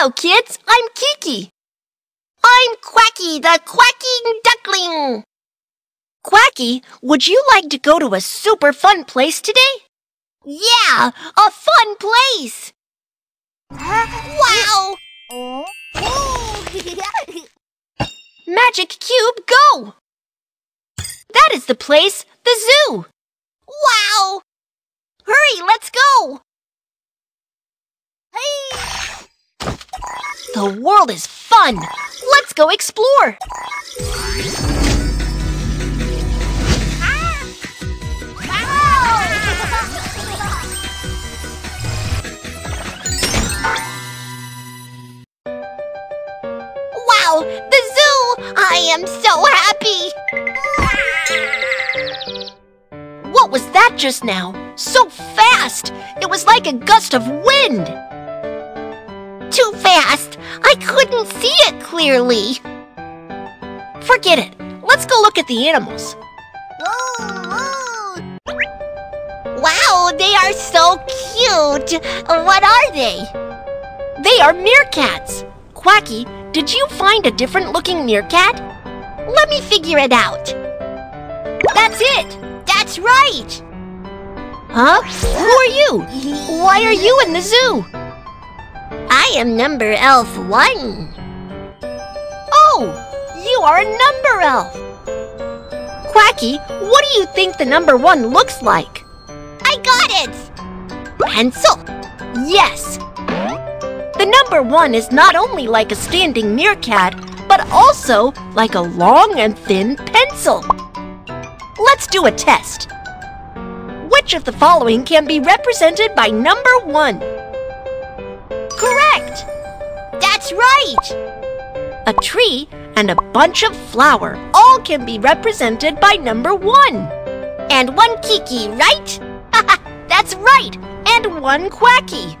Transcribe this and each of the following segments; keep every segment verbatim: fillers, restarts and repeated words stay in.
Hello, kids. I'm Kiki. I'm Quacky, the quacking duckling. Quacky, would you like to go to a super fun place today? Yeah, a fun place. Wow! Magic Cube, go! That is the place, the zoo. Wow! Hurry, let's go! Hey. The world is fun. Let's go explore. Ah. Wow. Wow, the zoo! I am so happy. What was that just now? So fast! It was like a gust of wind. Too fast! I couldn't see it clearly. Forget it. Let's go look at the animals. Whoa, whoa. Wow, they are so cute. What are they? They are meerkats. Quacky, did you find a different looking meerkat? Let me figure it out. That's it. That's right. Huh? Who are you? Why are you in the zoo? I am number elf one. Oh, you are a number elf. Quacky, what do you think the number one looks like? I got it. Pencil. Yes. The number one is not only like a standing meerkat, but also like a long and thin pencil. Let's do a test. Which of the following can be represented by number one? Correct! That's right! A tree and a bunch of flower all can be represented by number one. And one Kiki, right? That's right! And one Quacky.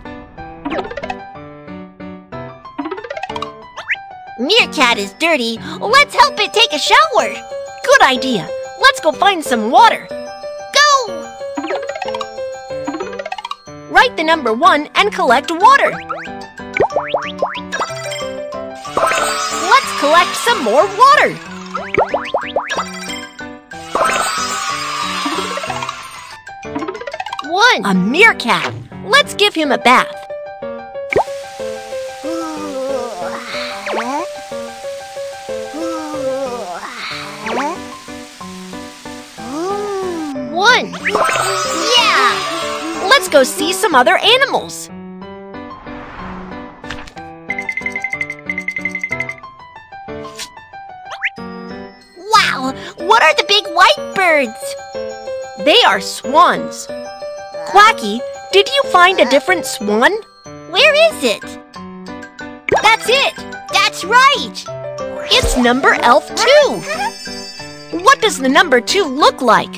Meerkat is dirty. Let's help it take a shower. Good idea. Let's go find some water. Write the number one and collect water. Let's collect some more water. One, a meerkat. Let's give him a bath. One. Yeah! Let's go see some other animals. Wow, what are the big white birds? They are swans. Quacky, did you find a different swan? Where is it? That's it. That's right. It's number elf two. What does the number two look like?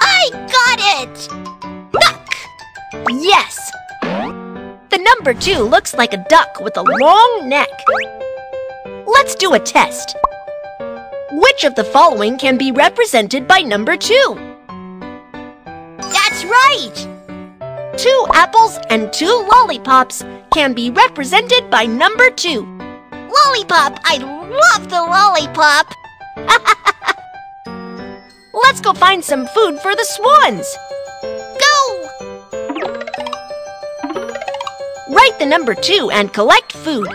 I got it. Yes! The number two looks like a duck with a long neck. Let's do a test. Which of the following can be represented by number two? That's right! Two apples and two lollipops can be represented by number two. Lollipop! I love the lollipop! Let's go find some food for the swans. Write the number two and collect food.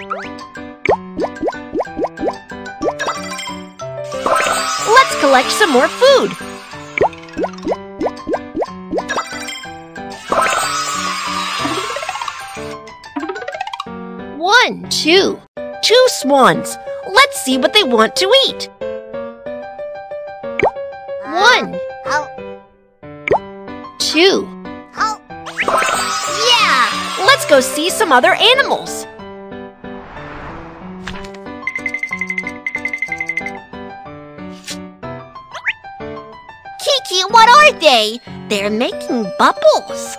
Let's collect some more food. One, two, two swans. Let's see what they want to eat. One, two. Let's go see some other animals. Kiki, what are they? They're making bubbles.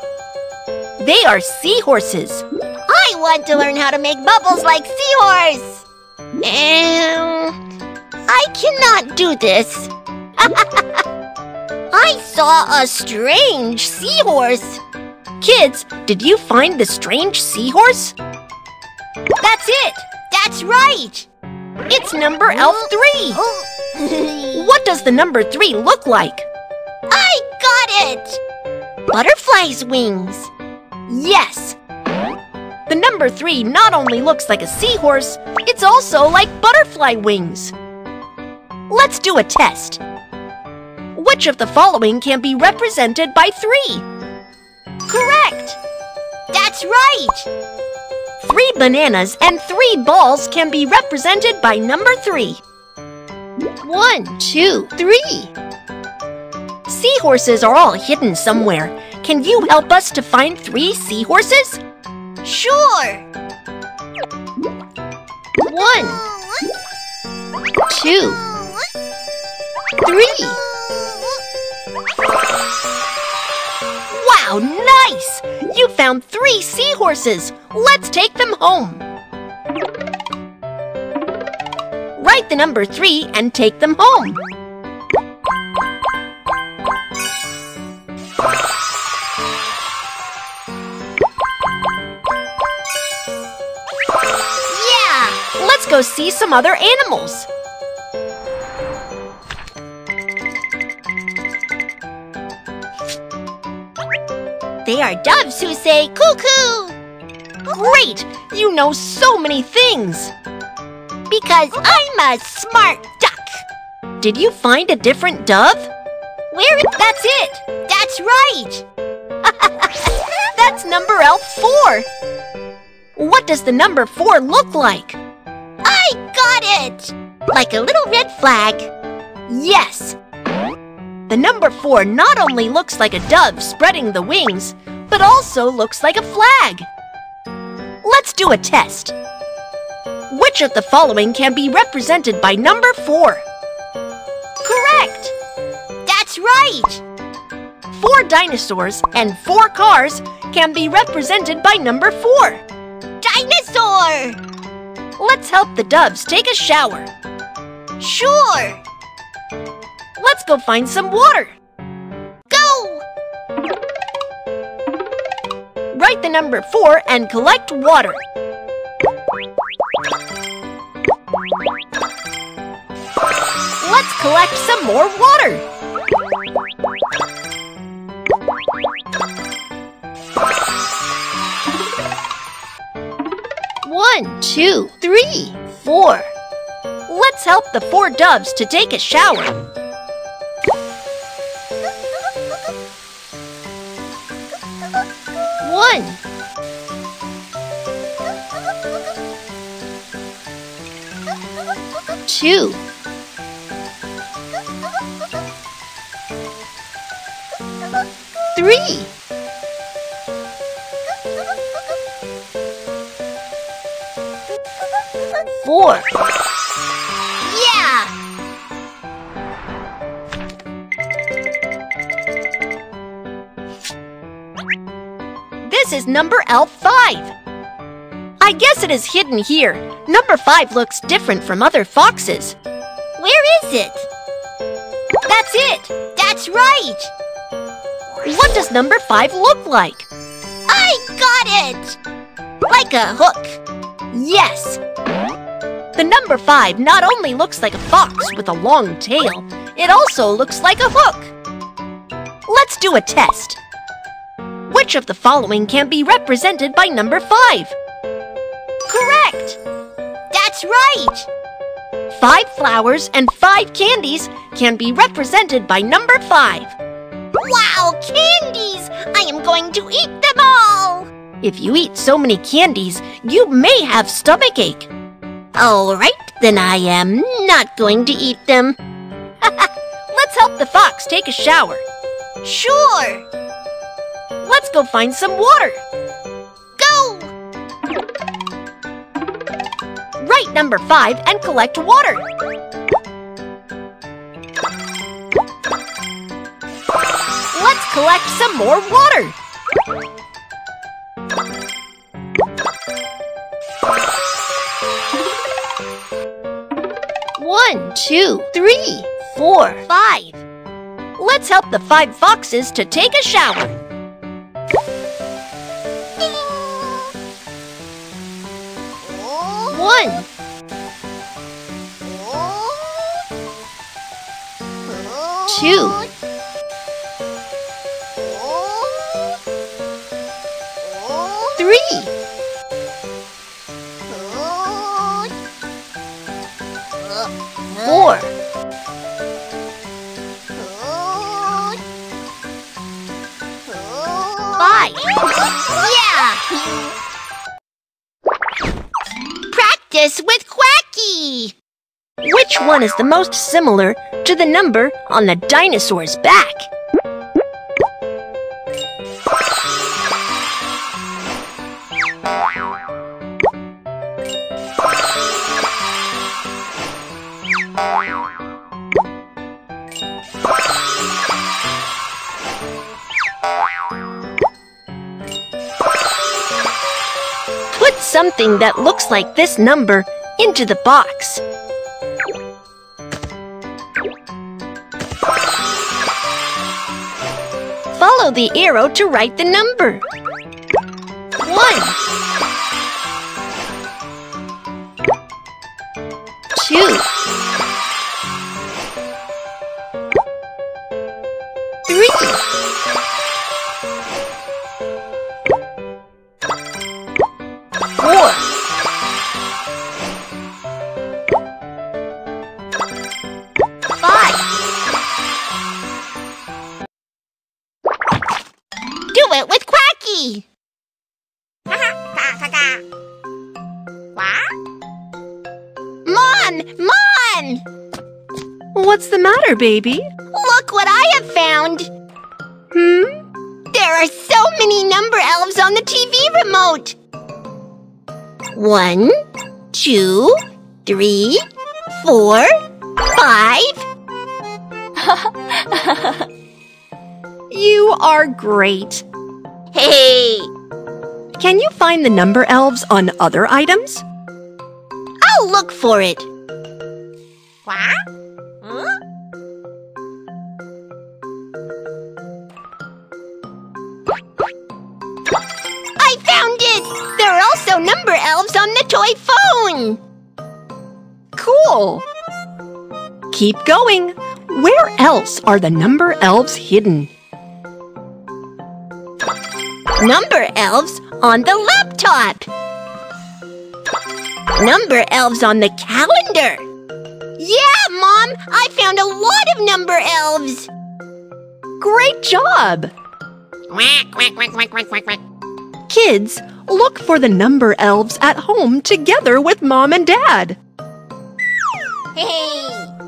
They are seahorses. I want to learn how to make bubbles like seahorse. Um, I cannot do this. I saw a strange seahorse. Kids, did you find the strange seahorse? That's it! That's right! It's number elf three! What does the number three look like? I got it! Butterfly's wings! Yes! The number three not only looks like a seahorse, it's also like butterfly wings. Let's do a test. Which of the following can be represented by three? Correct! That's right! Three bananas and three balls can be represented by number three. One, two, three. Seahorses are all hidden somewhere. Can you help us to find three seahorses? Sure. One, two, three. Wow, nice! You found three seahorses. Let's take them home. Write the number three and take them home. Yeah! Let's go see some other animals. They are doves who say cuckoo. Great! You know so many things! Because I'm a smart duck! Did you find a different dove? Where is... That's it! That's right! That's number elf four! What does the number four look like? I got it! Like a little red flag! Yes! The number four not only looks like a dove spreading the wings, but also looks like a flag! Let's do a test. Which of the following can be represented by number four? Correct! That's right! Four dinosaurs and four cars can be represented by number four. Dinosaur! Let's help the doves take a shower. Sure! Let's go find some water. Write the number four and collect water. Let's collect some more water. One, two, three, four. Let's help the four doves to take a shower. One, two, three, four. Yeah! This is number elf five. I guess it is hidden here. Number five looks different from other foxes. Where is it? That's it! That's right! What does number five look like? I got it! Like a hook. Yes! The number five not only looks like a fox with a long tail, it also looks like a hook. Let's do a test. Which of the following can be represented by number five? Correct! That's right! Five flowers and five candies can be represented by number five. Wow, candies! I am going to eat them all! If you eat so many candies, you may have stomachache. All right, then I am not going to eat them. Let's help the fox take a shower. Sure! Let's go find some water. Go! Write number five and collect water. Let's collect some more water. One, two, three, four, five. Let's help the five foxes to take a shower. one. Two. Three. Four. Five. Yeah! Practice with Quacky! Which one is the most similar to the number on the dinosaur's back? Put something that looks like this number into the box. Follow the arrow to write the number. One. Two. Three. Four. Five. Do it with Quacky! Mon! Mon! What's the matter, baby? Look what I have found! Hmm? There are so many number elves on the T V remote! One, two, three, four, five... You are great. Hey! Can you find the number elves on other items? I'll look for it. What? Huh? I found it! There are also number elves on the toy phone! Cool! Keep going. Where else are the number elves hidden? Number elves on the laptop. Number elves on the calendar. Yeah, Mom! I found a lot of number elves! Great job! Quack, quack, quack, quack, quack, quack, quack. Kids, look for the number elves at home together with Mom and Dad. Hey!